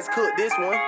let's cook this one.